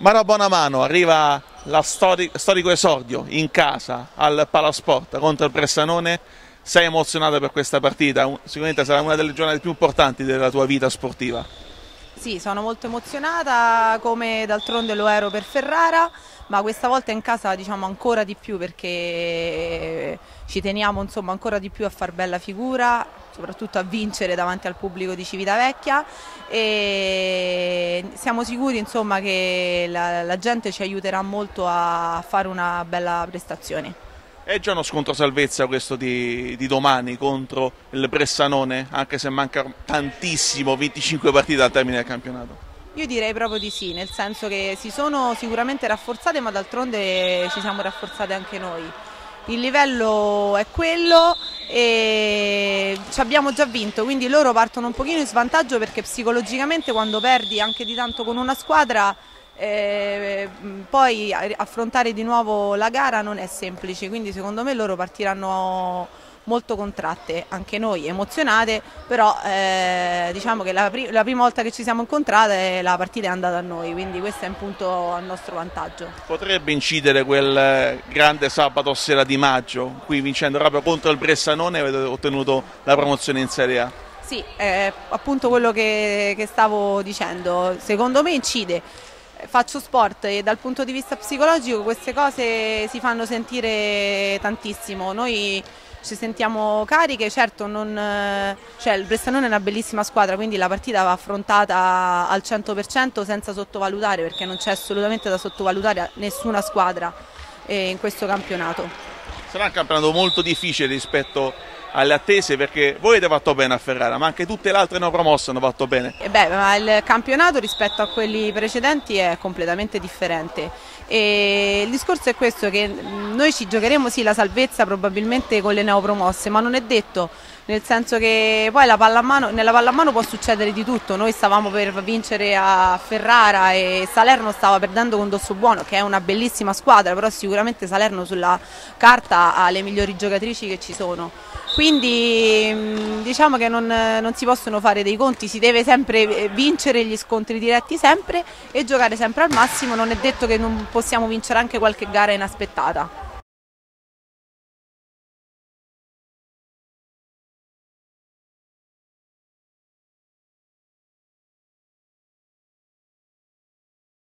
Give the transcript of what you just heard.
Mara Bonamano, arriva la storico esordio in casa al PalaSport contro il Bressanone. Sei emozionata per questa partita? Sicuramente sarà una delle giornate più importanti della tua vita sportiva. Sì, sono molto emozionata, come d'altronde lo ero per Ferrara, ma questa volta in casa diciamo ancora di più, perché ci teniamo insomma ancora di più a far bella figura, soprattutto a vincere davanti al pubblico di Civitavecchia, e siamo sicuri insomma che la gente ci aiuterà molto a fare una bella prestazione. È già uno scontro salvezza questo di domani contro il Bressanone, anche se manca tantissimo, 25 partite al termine del campionato? Io direi proprio di sì, nel senso che si sono sicuramente rafforzate, ma d'altronde ci siamo rafforzate anche noi. Il livello è quello e ci abbiamo già vinto, quindi loro partono un pochino in svantaggio, perché psicologicamente quando perdi anche di tanto con una squadra poi affrontare di nuovo la gara non è semplice, quindi secondo me loro partiranno molto contratte, anche noi emozionate, però diciamo che la prima volta che ci siamo incontrate la partita è andata a noi, quindi questo è un punto a nostro vantaggio. Potrebbe incidere quel grande sabato sera di maggio, qui vincendo proprio contro il Bressanone avete ottenuto la promozione in Serie A? Sì, appunto quello che stavo dicendo, secondo me incide. Faccio sport e dal punto di vista psicologico queste cose si fanno sentire tantissimo, noi ci sentiamo cariche, certo non, cioè il Bressanone è una bellissima squadra, quindi la partita va affrontata al 100% senza sottovalutare, perché non c'è assolutamente da sottovalutare nessuna squadra in questo campionato. Sarà un campionato molto difficile rispetto alle attese, perché voi avete fatto bene a Ferrara, ma anche tutte le altre non promosse hanno fatto bene. Ma il campionato rispetto a quelli precedenti è completamente differente, e il discorso è questo, che noi ci giocheremo sì la salvezza probabilmente con le neopromosse, ma non è detto, nel senso che poi nella Pallamano può succedere di tutto. Noi stavamo per vincere a Ferrara e Salerno stava perdendo con Dosso Buono, che è una bellissima squadra, però sicuramente Salerno sulla carta ha le migliori giocatrici che ci sono. Quindi diciamo che non si possono fare dei conti, si deve sempre vincere gli scontri diretti sempre e giocare sempre al massimo, non è detto che non possiamo vincere anche qualche gara inaspettata.